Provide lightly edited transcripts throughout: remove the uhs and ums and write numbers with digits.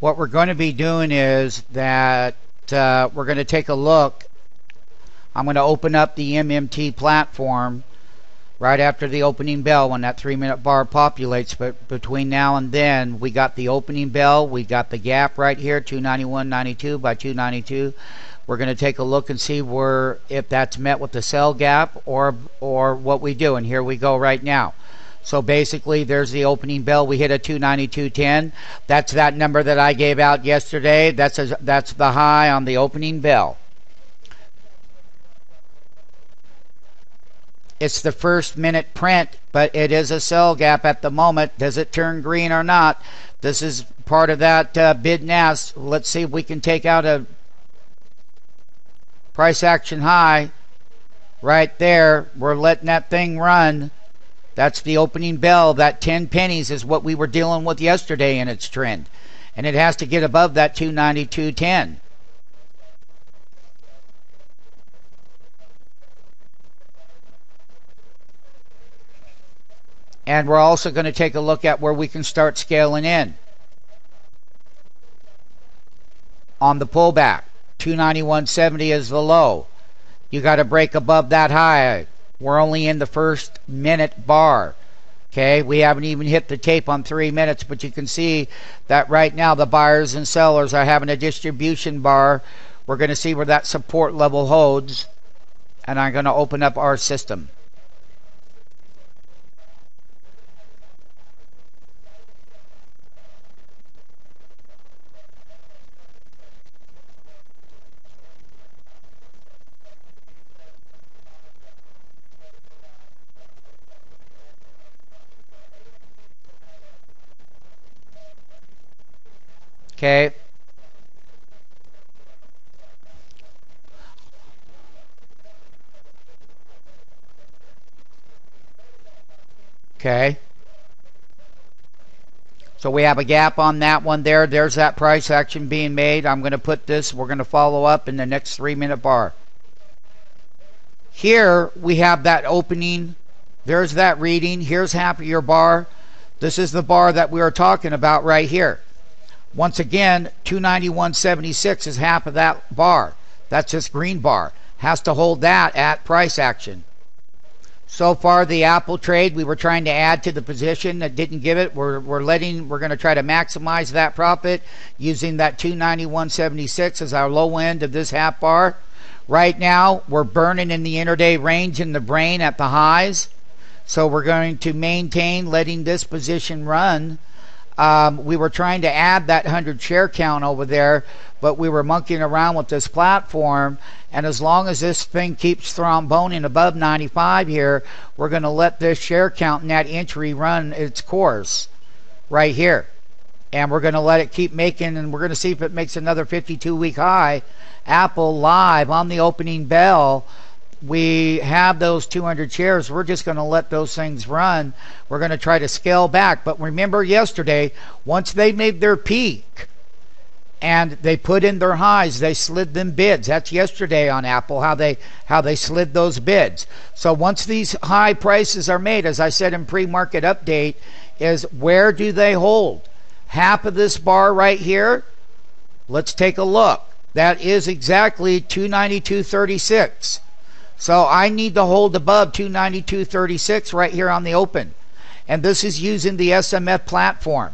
what we're going to be doing is that we're going to take a look. I'm going to open up the MMT platform right after the opening bell when that 3-minute bar populates, but between now and then we got the opening bell, we got the gap right here, 291.92 by 292. We're going to take a look and see where, if that's met with the sell gap or what we do, and here we go right now. So basically there's the opening bell, we hit a 292.10. that's that number that I gave out yesterday. That's the high on the opening bell. It's the first minute print, but it is a sell gap at the moment. Does it turn green or not? This is part of that bid and ask. Let's see if we can take out a price action high right there. We're letting that thing run. That's the opening bell. That 10 pennies is what we were dealing with yesterday in its trend, and it has to get above that 292.10. And we're also going to take a look at where we can start scaling in on the pullback. 291.70 is the low. You got to break above that high. We're only in the first minute bar. Okay, we haven't even hit the tape on 3 minutes, but you can see that right now the buyers and sellers are having a distribution bar. We're going to see where that support level holds, and I'm going to open up our system. Okay, so we have a gap on that one there. There's that price action being made. I'm going to put this, we're going to follow up in the next 3-minute bar. Here we have that opening. There's that reading. Here's half of your bar. This is the bar that we are talking about right here. Once again, 291.76 is half of that bar. That's this green bar. Has to hold that at price action. So far, the Apple trade, we were trying to add to the position that didn't give it. We're going to try to maximize that profit using that 291.76 as our low end of this half bar. Right now, we're burning in the intraday range in the brain at the highs. So we're going to maintain letting this position run. We were trying to add that 100 share count over there, but we were monkeying around with this platform, and as long as this thing keeps thromboning above 95 here, we're going to let this share count and that entry run its course right here, and we're going to let it keep making, and we're going to see if it makes another 52-week high. Apple live on the opening bell. We have those 200 shares. We're just going to let those things run. We're going to try to scale back, but remember yesterday, once they made their peak and they put in their highs, they slid them bids. That's yesterday on Apple, how they slid those bids. So once these high prices are made, as I said in pre-market update, is where do they hold? Half of this bar right here, let's take a look. That is exactly 292.36. So I need to hold above 292.36 right here on the open. And this is using the SMF platform.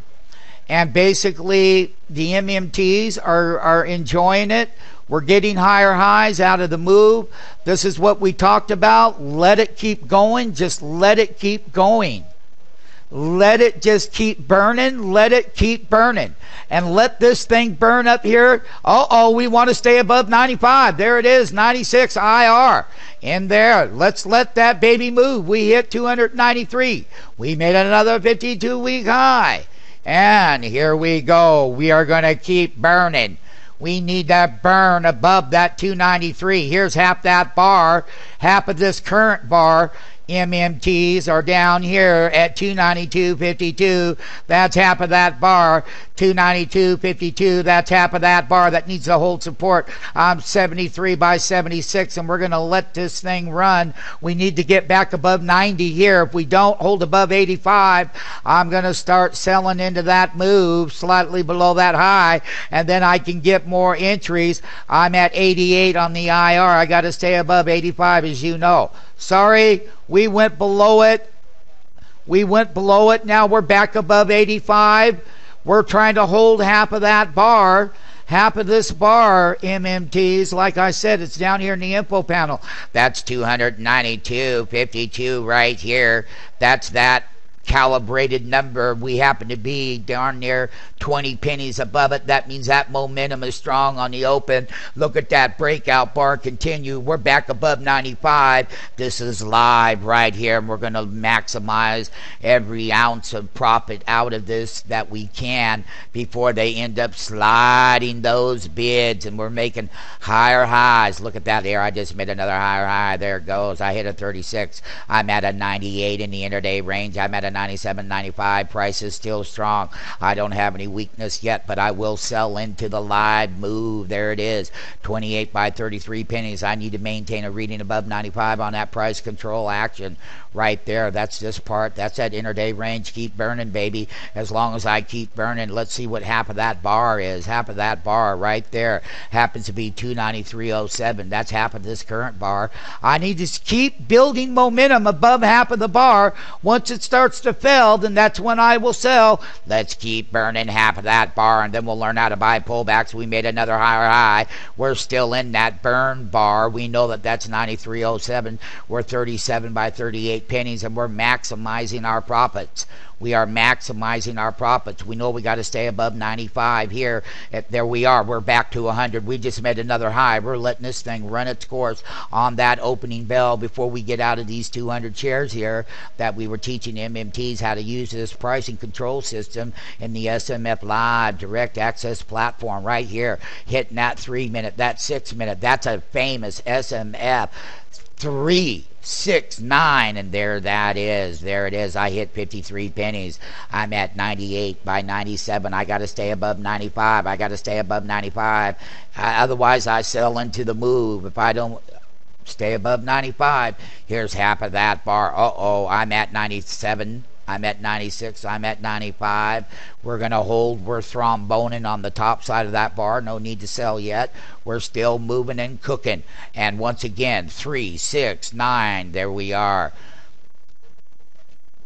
And basically the MMTs are enjoying it. We're getting higher highs out of the move. This is what we talked about. Let it keep going. Just let it keep going. Let it just keep burning. Let it keep burning, and let this thing burn up here. We want to stay above 95. There it is, 96 IR in there. Let's let that baby move. We hit 293. We made another 52-week high, and here we go. We are going to keep burning. We need that burn above that 293. Here's half that bar, half of this current bar. MMTs are down here at 292.52. That's half of that bar. 292.52, that's half of that bar that needs to hold support. I'm 73 by 76, and we're going to let this thing run. We need to get back above 90 here. If we don't hold above 85, I'm going to start selling into that move slightly below that high, and then I can get more entries. I'm at 88 on the IR. I got to stay above 85, as you know. Sorry, we went below it. We went below it. Now we're back above 85. We're trying to hold half of that bar. Half of this bar, MMTs, like I said, it's down here in the info panel. That's 292.52 right here. That's that calibrated number. We happen to be darn near 20 pennies above it. That means that momentum is strong on the open. Look at that breakout bar continue. We're back above 95. This is live right here, and we're going to maximize every ounce of profit out of this that we can before they end up sliding those bids, and we're making higher highs. Look at that there. I just made another higher high. There it goes. I hit a 36. I'm at a 98 in the intraday range. I'm at a 97.95. Price is still strong. I don't have any weakness yet, but I will sell into the live move. There it is, 28 by 33 pennies. I need to maintain a reading above 95 on that price control action right there. That's this part. That's that intraday range. Keep burning, baby. As long as I keep burning, let's see what half of that bar is. Half of that bar right there happens to be 293.07. That's half of this current bar. I need to keep building momentum above half of the bar. Once it starts to fail, then that's when I will sell. Let's keep burning half of that bar, and then we'll learn how to buy pullbacks. We made another higher high. We're still in that burn bar. We know that that's 93.07. We're 37 by 38 pennies, and we're maximizing our profits. We are maximizing our profits. We know we got to stay above 95 here. There we are. We're back to 100. We just made another high. We're letting this thing run its course on that opening bell before we get out of these 200 shares here that we were teaching MMTs how to use this pricing control system in the SMF live direct access platform right here. Hitting that 3 minute, that 6 minute. That's a famous SMF. 3, 6, 9, and there that is. There it is. I hit 53 pennies. I'm at 98 by 97. I got to stay above 95. I got to stay above 95. Otherwise, I sell into the move. If I don't stay above 95, here's half of that bar. Uh-oh, I'm at 97. I'm at 96. I'm at 95. We're going to hold. We're thromboning on the top side of that bar. No need to sell yet. We're still moving and cooking. And once again, 3, 6, 9. There we are.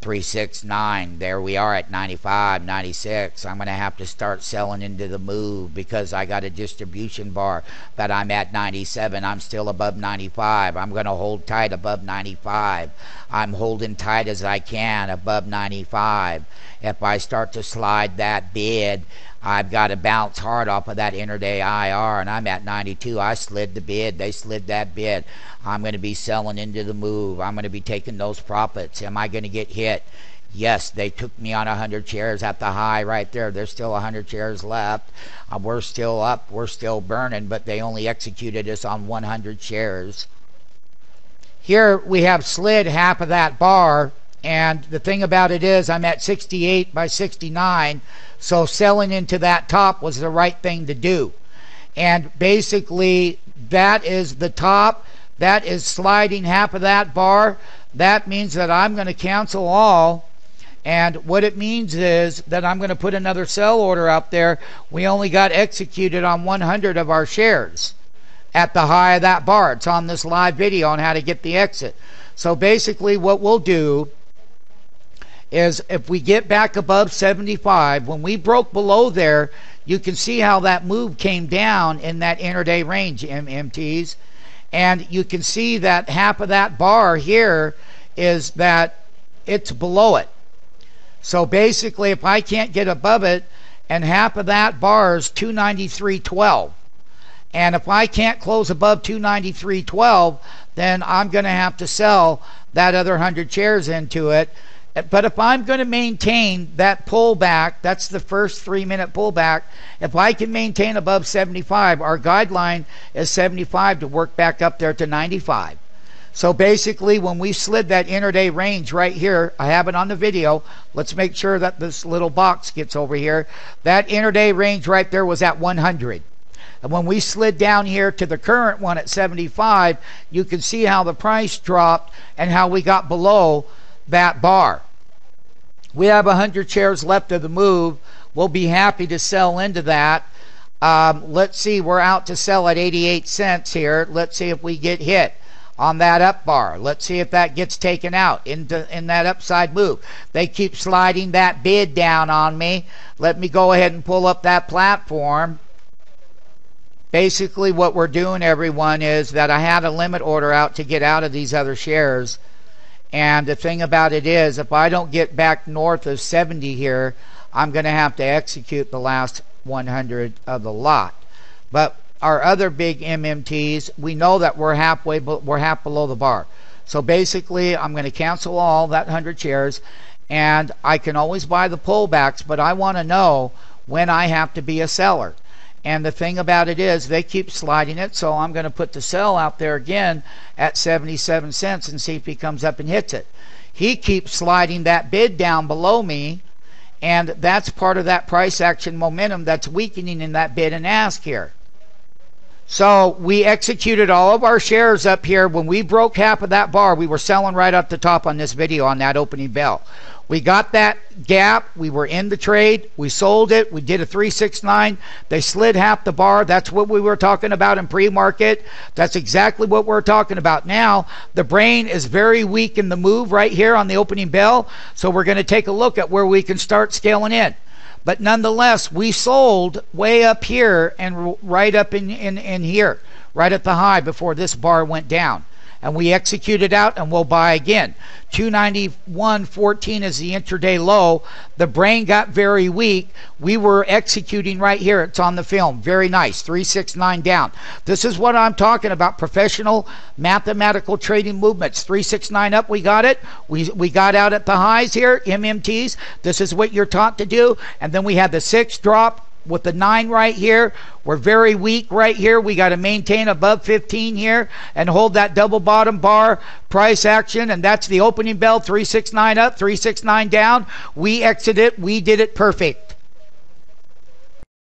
3, 6, 9. There we are at 95, 96. I'm going to have to start selling into the move because I got a distribution bar that I'm at 97. I'm still above 95. I'm going to hold tight above 95. I'm holding tight as I can above 95. If I start to slide that bid, I've got to bounce hard off of that intraday IR, and I'm at 92. I slid the bid. They slid that bid. I'm going to be selling into the move. I'm going to be taking those profits. Am I going to get hit? Yes, they took me on 100 shares at the high right there. There's still 100 shares left. We're still up. We're still burning, but they only executed us on 100 shares. Here we have slid half of that bar. And the thing about it is I'm at 68 by 69, so selling into that top was the right thing to do. And basically that is the top. That is sliding half of that bar. That means that I'm going to cancel all. And what it means is that I'm going to put another sell order out there. We only got executed on 100 of our shares at the high of that bar. It's on this live video on how to get the exit. So basically what we'll do is if we get back above 75, when we broke below there, you can see how that move came down in that intraday range, MMTs, and you can see that half of that bar here is that it's below it. So basically if I can't get above it, and half of that bar is 293.12, and if I can't close above 293.12, then I'm going to have to sell that other 100 shares into it. But if I'm going to maintain that pullback, that's the first 3 minute pullback, if I can maintain above 75, our guideline is 75 to work back up there to 95. So basically, when we slid that interday range right here, I have it on the video. Let's make sure that this little box gets over here. That interday range right there was at 100. And when we slid down here to the current one at 75, you can see how the price dropped and how we got below that bar. We have 100 shares left of the move. We'll be happy to sell into that. Let's see, we're out to sell at 88 cents here. Let's see if we get hit on that up bar. Let's see if that gets taken out in that upside move. They keep sliding that bid down on me. Let me go ahead and pull up that platform. Basically what we're doing, everyone, is that I had a limit order out to get out of these other shares. And the thing about it is, if I don't get back north of 70 here, I'm going to have to execute the last 100 of the lot. But our other big MMTs, we know that we're half below the bar. So basically, I'm going to cancel all that 100 shares, and I can always buy the pullbacks, but I want to know when I have to be a seller. And the thing about it is, they keep sliding it, so I'm going to put the sell out there again at 77 cents and see if he comes up and hits it. He keeps sliding that bid down below me, and that's part of that price action momentum that's weakening in that bid and ask here. So we executed all of our shares up here. When we broke half of that bar, we were selling right up the top on this video on that opening bell. We got that gap. We were in the trade. We sold it. We did a 369. They slid half the bar. That's what we were talking about in pre-market. That's exactly what we're talking about now. The brain is very weak in the move right here on the opening bell. So we're going to take a look at where we can start scaling in. But nonetheless, we sold way up here and right up in here, right at the high before this bar went down. And we executed out, and we'll buy again. 291.14 is the intraday low. The brain got very weak. We were executing right here. It's on the film. Very nice. 369 down. This is what I'm talking about. Professional mathematical trading movements. 369 up. We got it. We got out at the highs here. MMTs. This is what you're taught to do. And then we had the 6 drop with the 9 right here. We're very weak right here. We got to maintain above 15 here and hold that double bottom bar price action. And that's the opening bell. 369 up, 369 down. We exited. We did it perfect.